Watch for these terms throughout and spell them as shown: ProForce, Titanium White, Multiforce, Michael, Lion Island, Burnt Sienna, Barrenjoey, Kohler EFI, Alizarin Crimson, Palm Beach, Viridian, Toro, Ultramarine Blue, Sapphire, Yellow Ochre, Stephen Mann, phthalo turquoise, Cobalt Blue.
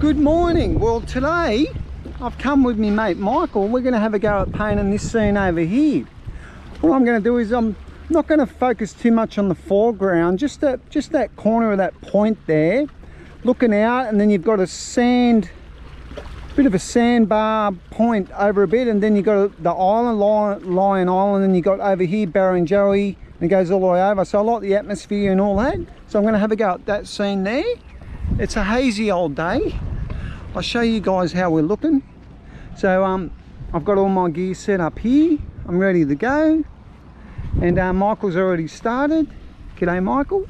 Good morning. Well, today I've come with me mate Michael. We're going to have a go at painting this scene over here. What I'm going to do is I'm not going to focus too much on the foreground, just that corner of that point there looking out, and then you've got a sandbar point over a bit, and then you've got the island, Lion Island, and you've got over here Barrenjoey, and it goes all the way over. So I like the atmosphere and all that, so I'm going to have a go at that scene there. It's a hazy old day. I'll show you guys how we're looking. So I've got all my gear set up here. I'm ready to go. And Michael's already started. G'day Michael.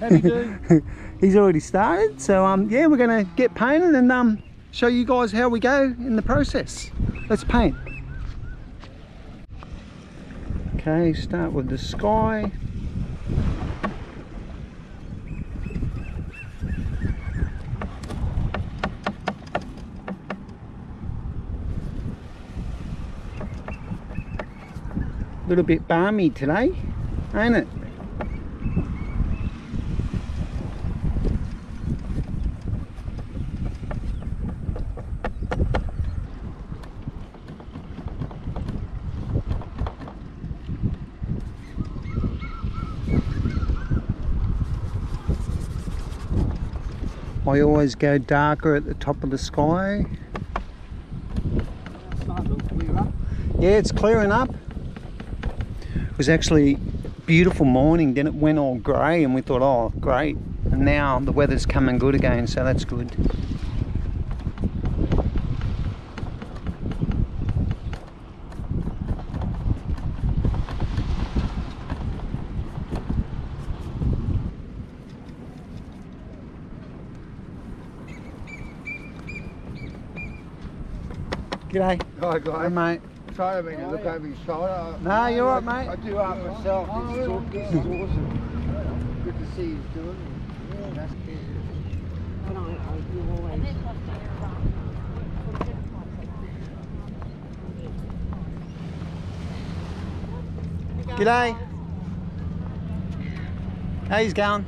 How do you do? He's already started. So yeah, we're gonna get painted and show you guys how we go in the process. Let's paint. Okay, start with the sky. A little bit balmy today, ain't it? I always go darker at the top of the sky. Yeah, it's clearing up. It was actually a beautiful morning, then it went all grey and we thought, oh great, and now the weather's coming good again, so that's good. G'day. Hi guys. Hey mate. Sorry, mate, look over your shoulder. No, you're right, mate. I do art myself. This is awesome. Good to see you doing it. Yeah, that's good. And you always... G'day. How's it going?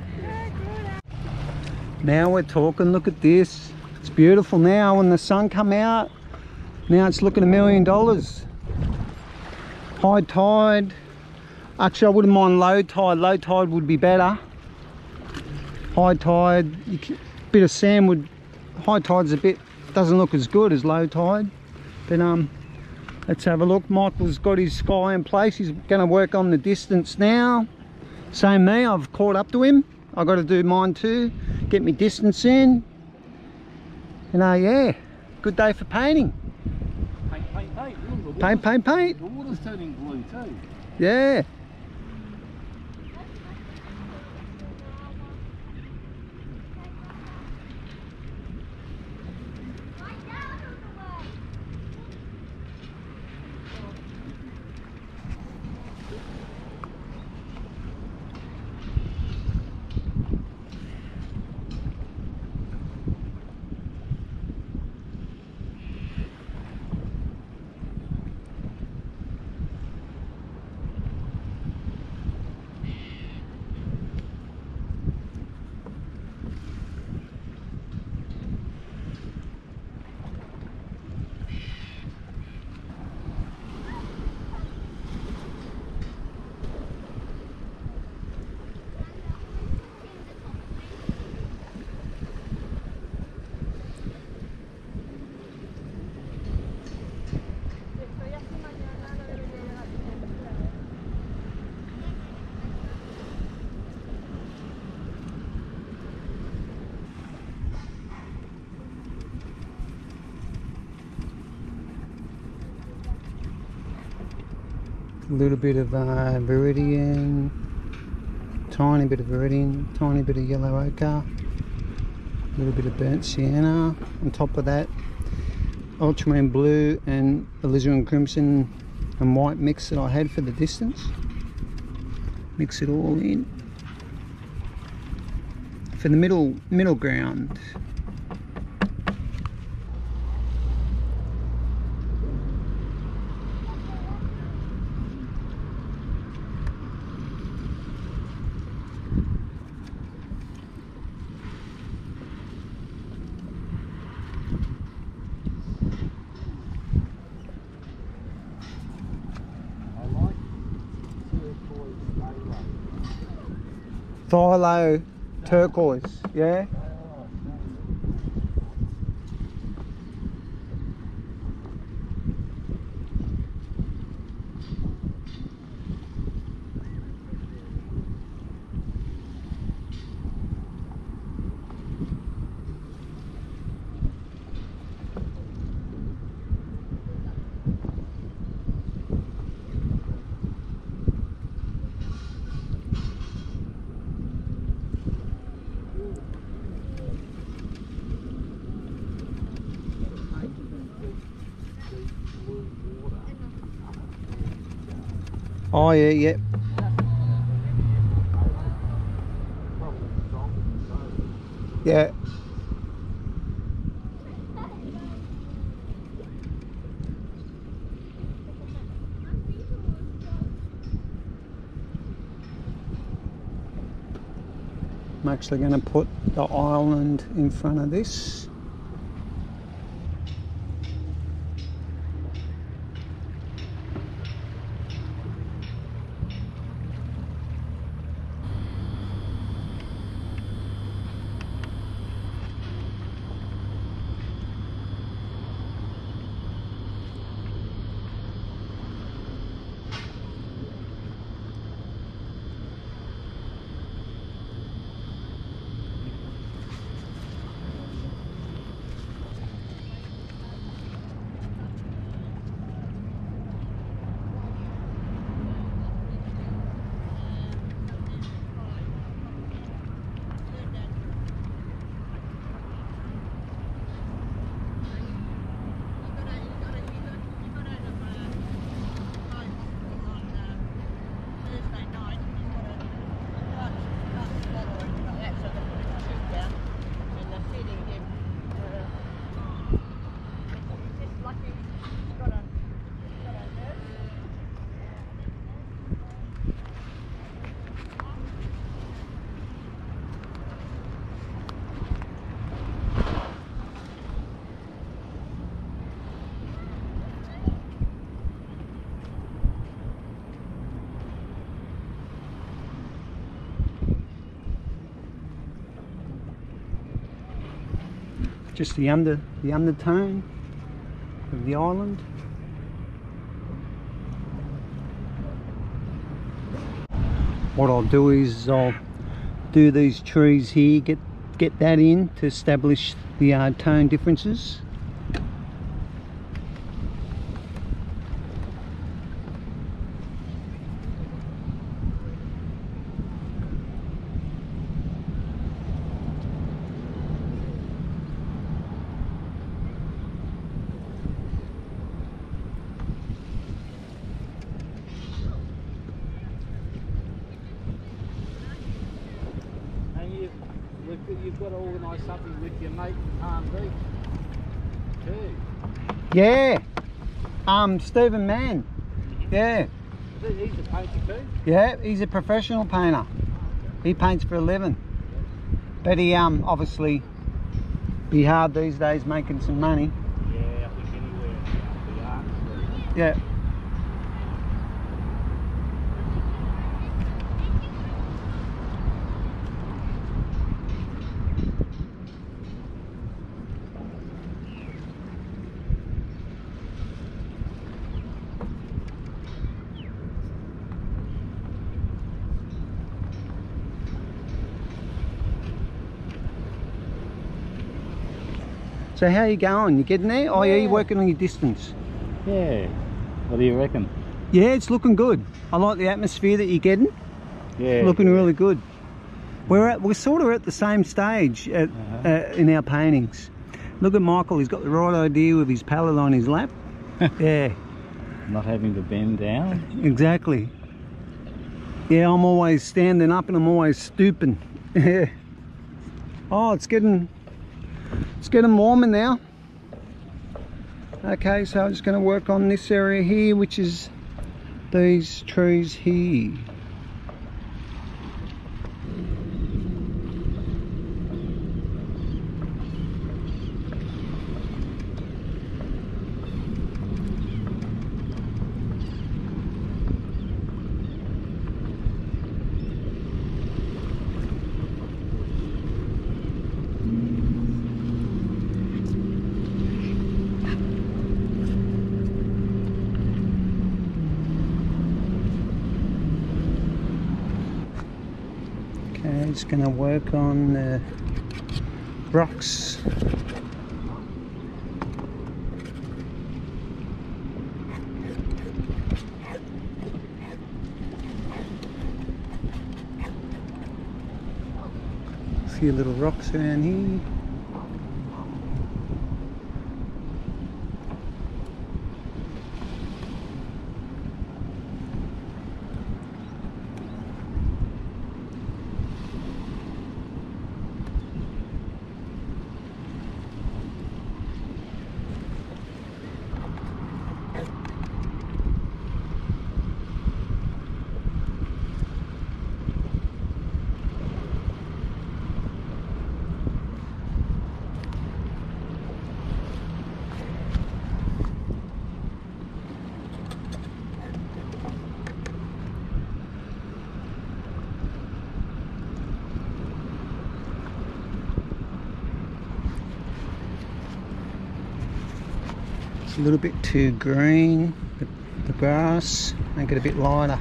Now we're talking, look at this. It's beautiful now when the sun come out. Now it's looking $1 million. High tide, actually I wouldn't mind low tide would be better. High tide, bit of sand would, high tide's a bit, doesn't look as good as low tide. But let's have a look. Michael's got his sky in place, he's gonna work on the distance now. Same me, I've caught up to him. I gotta do mine too, get me distance in. And yeah, good day for painting. Paint. The water's turning blue too. Yeah. A little bit of Viridian, tiny bit of Viridian, tiny bit of Yellow Ochre, a little bit of Burnt Sienna. On top of that, Ultramarine Blue and Alizarin Crimson and White mix that I had for the distance. Mix it all in for the middle ground. phthalo turquoise, yeah? Oh yeah, yep. Yeah. Yeah. I'm actually going to put the island in front of this. Just the undertone of the island. What I'll do is I'll do these trees here, get that in to establish the tone differences. You've got to organise something with your mate from Palm Beach too. Yeah. Stephen Mann. Yeah. He's a painter too? Yeah, he's a professional painter. He paints for a living. But he obviously be hard these days making some money. Yeah, I think anywhere it'd be hard. Yeah. So how are you going? You getting there? Oh yeah, you're working on your distance. Yeah. What do you reckon? Yeah, it's looking good. I like the atmosphere that you're getting. Yeah. It's looking really good. We're sort of at the same stage at, in our paintings. Look at Michael. He's got the right idea with his palette on his lap. Yeah. Not having to bend down. Exactly. Yeah, I'm always standing up and I'm always stooping. Yeah. Oh, it's getting warmer now. Okay, so I'm just going to work on this area here, which is these trees here. I'm just going to work on the rocks. A few little rocks around here. A little bit too green, but the grass make it a bit lighter.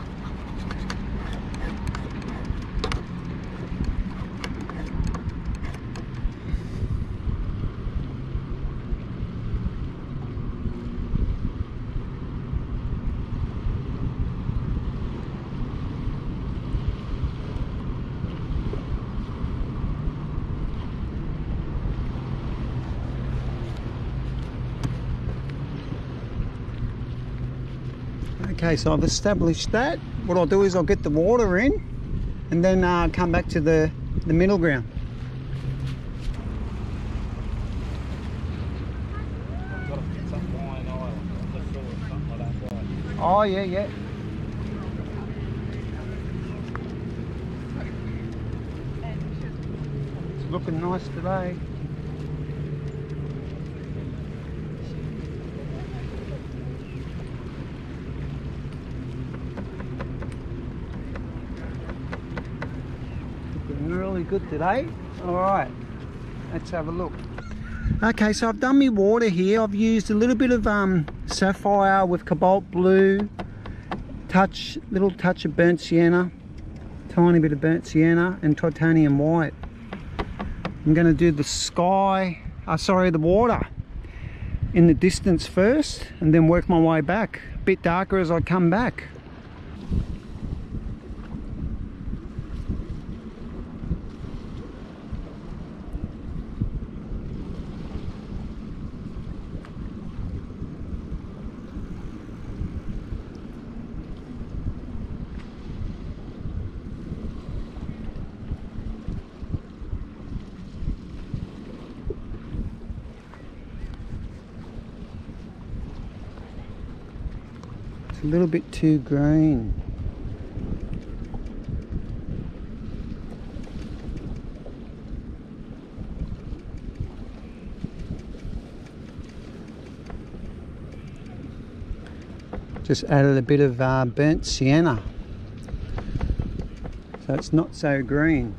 Okay, so I've established that. What I'll do is I'll get the water in and then come back to the middle ground. Oh yeah, yeah. It's looking nice today. Good today. All right, let's have a look. Okay, so I've done my water here. I've used a little bit of sapphire with cobalt blue, little touch of burnt sienna, tiny bit of burnt sienna, and titanium white. I'm going to do the water in the distance first and then work my way back. A bit darker as I come back. A little bit too green. Just added a bit of burnt sienna, so it's not so green.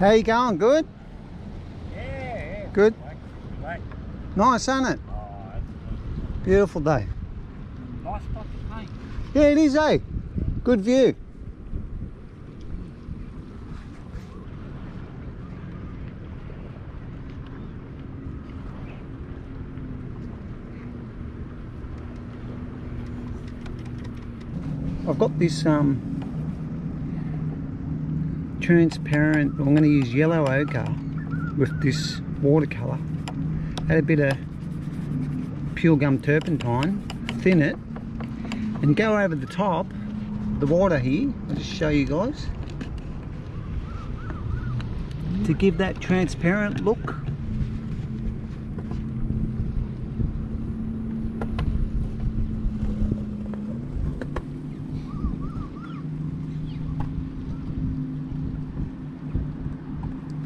How you going? Good? Yeah. Good? Great. Nice, ain't it? Oh, it's beautiful day. Nice spot to paint. Yeah, it is, eh? Good view. I've got this transparent, I'm going to use yellow ochre with this watercolour. Add a bit of pure gum turpentine, thin it, and go over the top, the water here, I'll just show you guys, to give that transparent look.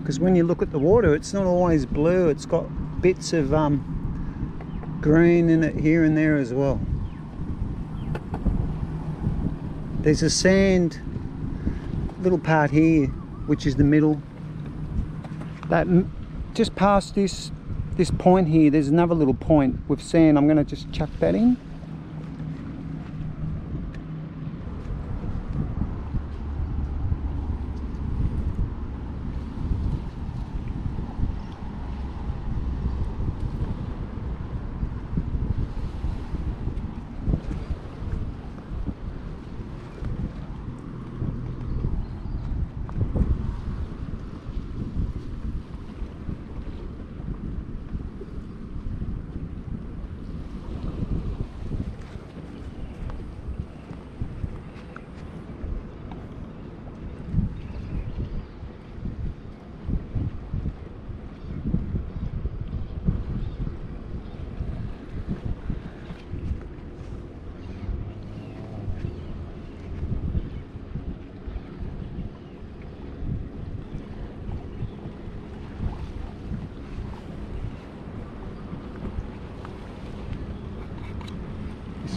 Because when you look at the water, it's not always blue, it's got bits of green in it here and there as well. There's a sand little part here, which is the middle. That just past this point here, there's another little point with sand. I'm going to just chuck that in.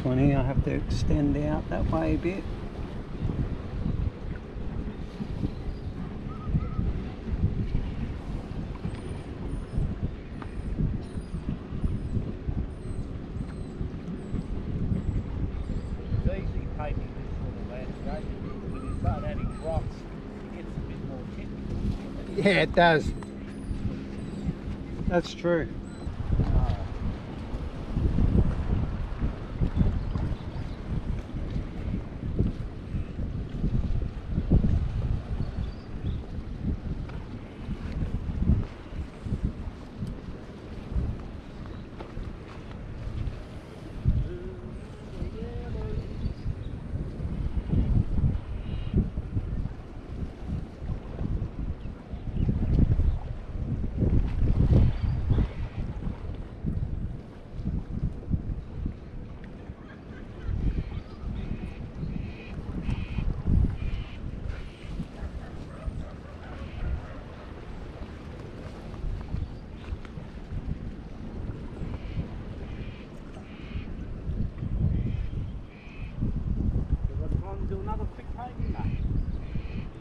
One here, I have to extend out that way a bit. It's easy taking this little landscape, but when you start adding rocks, it gets a bit more technical. Yeah, it does. That's true.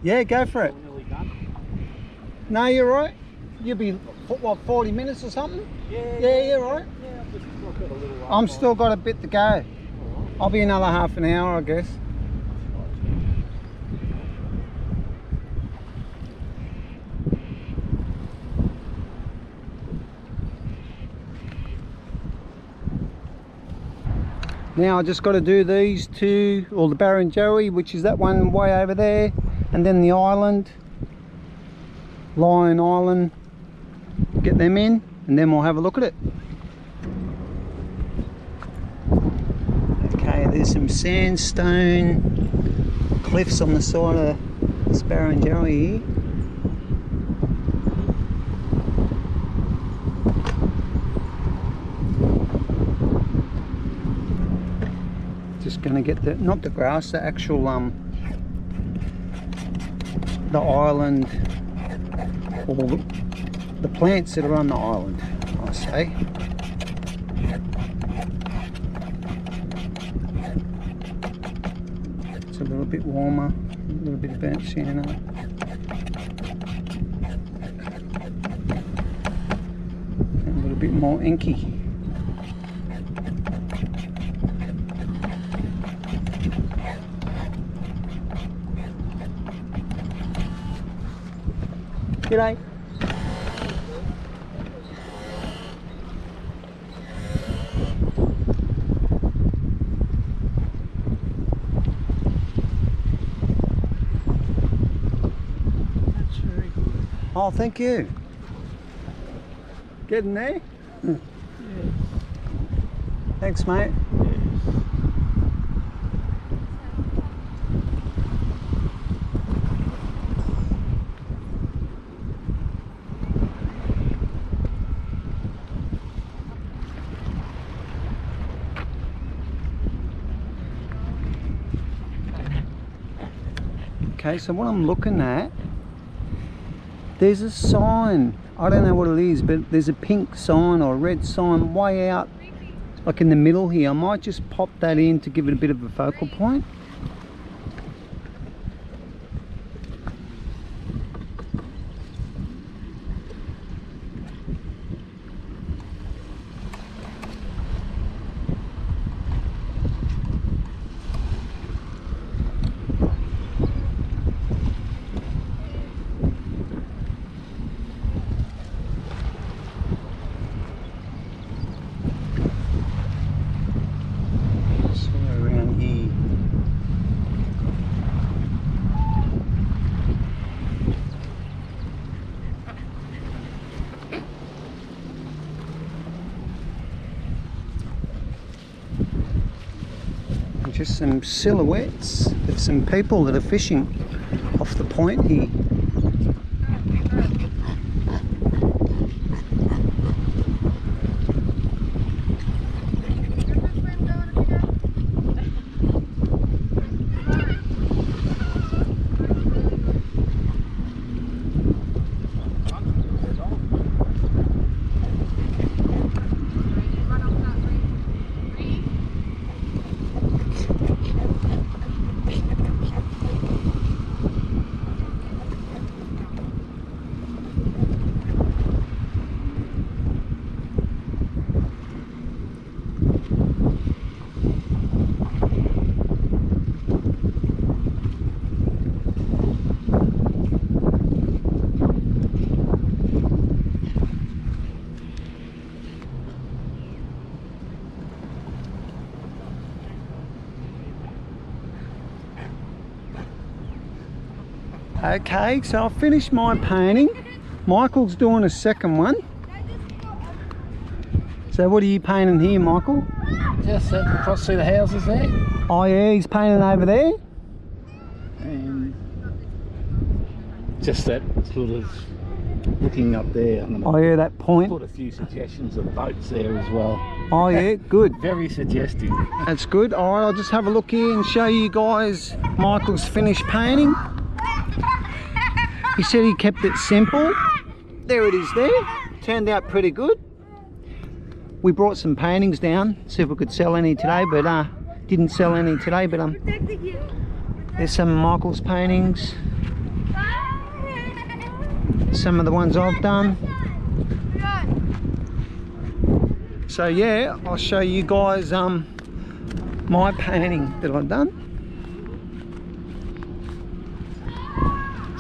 Yeah, go for it. No, you're right. You'll be, what, 40 minutes or something? Yeah, you're right. Yeah, I've just got a little while. I'm still got a bit to go. Right. I'll be another half an hour, I guess. Now I just got to do these two, or the Barrenjoey, which is that one way over there. And then the island, Lion Island, get them in and then we'll have a look at it. Okay, there's some sandstone cliffs on the side of this Barrenjoey here. Just gonna get the, not the grass, the actual the island, or the plants that are on the island, I say. It's a little bit warmer, a little bit of burnt sienna. And a little bit more inky. G'day. That's very good. Oh, thank you. Getting there? Yes. Thanks, mate. Yes. Okay, so what I'm looking at, there's a sign, I don't know what it is, but there's a pink sign or a red sign way out like in the middle here. I might just pop that in to give it a bit of a focal point. Just some silhouettes of some people that are fishing off the point here. Okay, so I've finished my painting. Michael's doing a second one. So what are you painting here, Michael? Just across, see the houses there? Oh yeah, he's painting over there. And just that sort of looking up there. Oh yeah, that point. Put a few suggestions of boats there as well. Oh yeah, good. Very suggestive. That's good. All right, I'll just have a look here and show you guys Michael's finished painting. He said he kept it simple. There it is there. Turned out pretty good. We brought some paintings down, see if we could sell any today, but didn't sell any today, but there's some of Michael's paintings. Some of the ones I've done. So yeah, I'll show you guys my painting that I've done.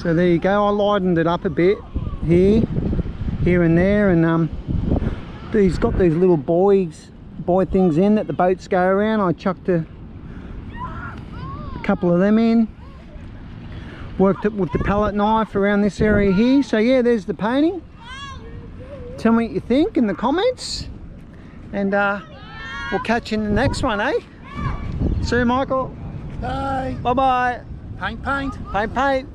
So there you go, I lightened it up a bit here and there, and he's got these little buoy things in that the boats go around. I chucked a couple of them in, worked it with the palette knife around this area here. So yeah, there's the painting. Tell me what you think in the comments, and we'll catch you in the next one, eh? See you, Michael. Bye. Bye bye. Paint.